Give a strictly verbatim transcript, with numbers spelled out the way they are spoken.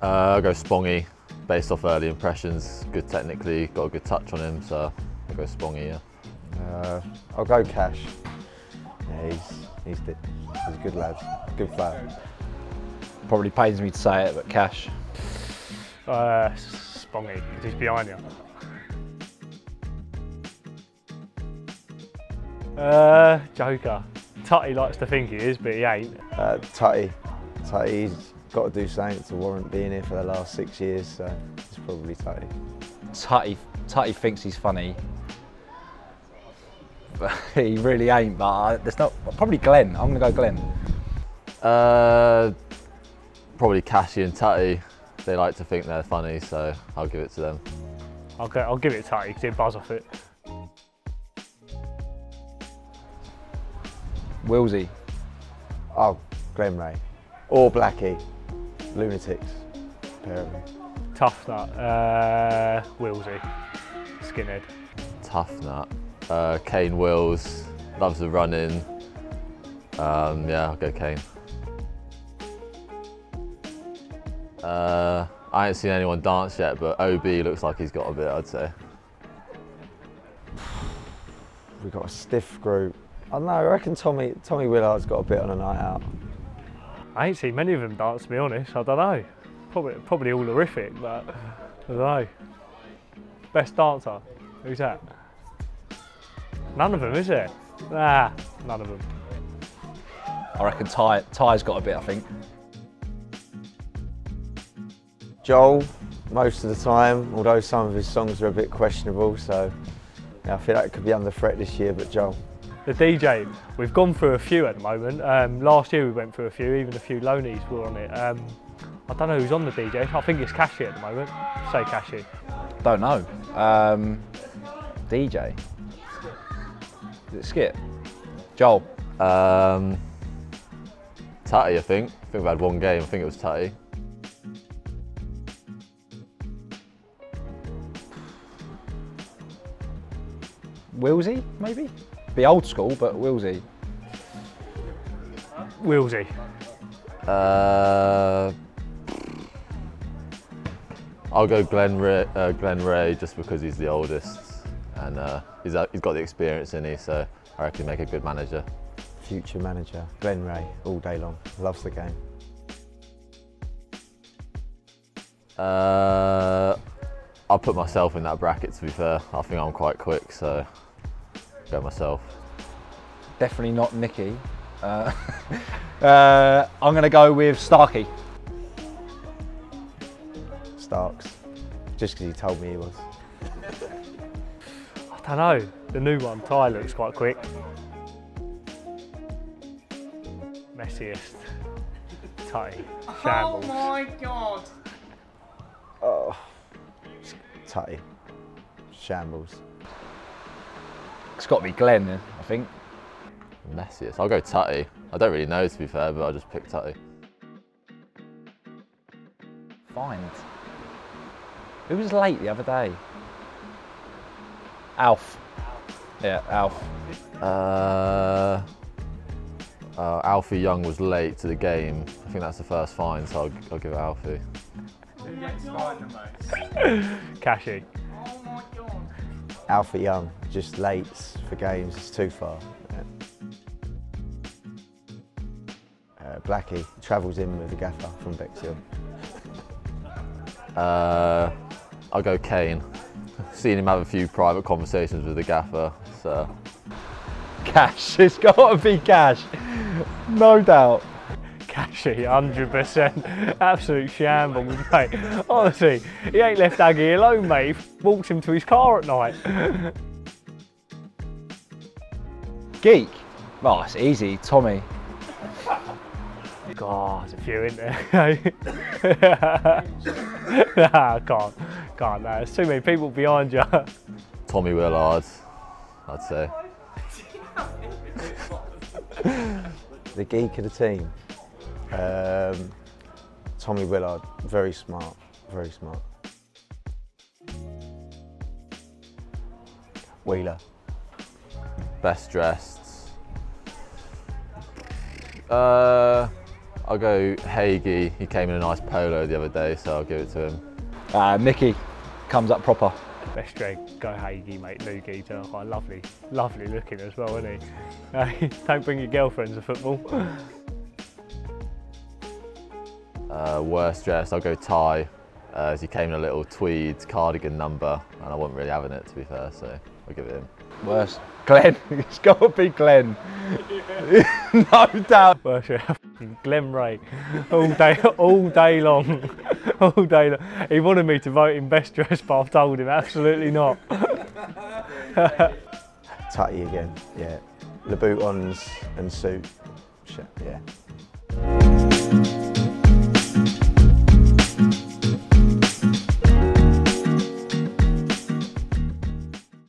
Uh, I'll go Spongy, based off early impressions. Good technically, got a good touch on him, so I'll go Spongy, yeah. Uh, I'll go Cash. Yeah, he's, he's, the, he's a good lad, good player. Probably pains me to say it, but Cash. Uh, Spongy, because he's behind you. Uh, Joker. Tutty likes to think he is, but he ain't. Uh, Tutty. Tutty's got to do something to warrant being here for the last six years, so it's probably Tutty. Tutty, Tutty thinks he's funny. But he really ain't, but there's not. Probably Glenn. I'm going to go Glenn. Uh, probably Cashy and Tutty. They like to think they're funny, so I'll give it to them. I'll, go, I'll give it to Tutty because he'll buzz off it. Willsy. Oh, Glenn Rea. Or Blackie. Lunatics. Apparently. Tough nut. Uh, Willsy. Skinhead. Tough nut. Uh, Kane Wills. Loves the running. Um, yeah, I'll go Kane. Uh, I haven't seen anyone dance yet, but O B looks like he's got a bit, I'd say. We've got a stiff group. I don't know, I reckon Tommy, Tommy Willard's got a bit on a night out. I ain't seen many of them dance, to be honest. I don't know. Probably, probably all horrific, but I don't know. Best dancer? Who's that? None of them, is it? Nah, none of them. I reckon Ty, Ty's got a bit, I think. Joel, most of the time, although some of his songs are a bit questionable, so yeah, I feel like it could be under threat this year, but Joel. The D J, we've gone through a few at the moment. Um, last year we went through a few, even a few loanies were on it. Um, I don't know who's on the D J. I think it's Cashy at the moment. Say Cashy. Don't know. Um, D J. Is it Skip? Joel. Um, Tutty, I think. I think we've had one game. I think it was Tutty. Willsy, maybe? Be old school, but Willsy. Willsy. Uh, I'll go Glenn Rea, uh, Glenn Rea, just because he's the oldest and uh, he's, uh, he's got the experience in here, so I reckon he'll make a good manager. Future manager, Glenn Rea, all day long. Loves the game. Uh, I'll put myself in that bracket, to be fair. I think I'm quite quick, so. Go myself. Definitely not Nicky. Uh, uh, I'm going to go with Starkey. Starks. Just because he told me he was. I don't know. The new one, Ty, looks quite quick. Messiest. Tutty. Shambles. Oh my God. Oh. Tutty. Shambles. It's got to be Glenn, I think. Messiest. I'll go Tutty. I don't really know, to be fair, but I'll just pick Tutty. Find. Who was late the other day? Alf. Yeah, Alf. Uh, uh, Alfie Young was late to the game. I think that's the first find, so I'll, I'll give it Alfie. Who gets fined the most? Cashy. Oh my God. Alfie Young, just late for games, it's too far. Yeah. Uh, Blackie travels in with the gaffer from Bexhill. Uh, I'll go Kane. Seen him have a few private conversations with the gaffer, so. Cash, it's gotta be Cash, no doubt. Cashy, one hundred percent. Absolute shambles, mate. Honestly, he ain't left Aggie alone, mate. He walks him to his car at night. Geek? Oh, it's easy. Tommy. God, there's a few in there. Nah, I can't. Can't, no. There's too many people behind you. Tommy Willard, I'd say. The geek of the team. Um, Tommy Willard, very smart, very smart. Wheeler. Best dressed. Uh, I'll go Haigh. He came in a nice polo the other day, so I'll give it to him. Uh, Mickey comes up proper. Best drag, go Haigh, mate. Loogie, they're quite lovely, lovely looking as well, isn't he? Uh, don't bring your girlfriend to football. Uh, worst dress, I'll go tie. Uh, as he came in a little tweed cardigan number, and I wasn't really having it, to be fair, so I'll give it him. Worst, Glenn. It's got to be Glenn. Yeah. No doubt. Worst, yeah. Glenn Rea, all day, all day long, all day long. He wanted me to vote in best dressed, but I've told him absolutely not. Tutty again, yeah. The boot ons and suit, shit, yeah.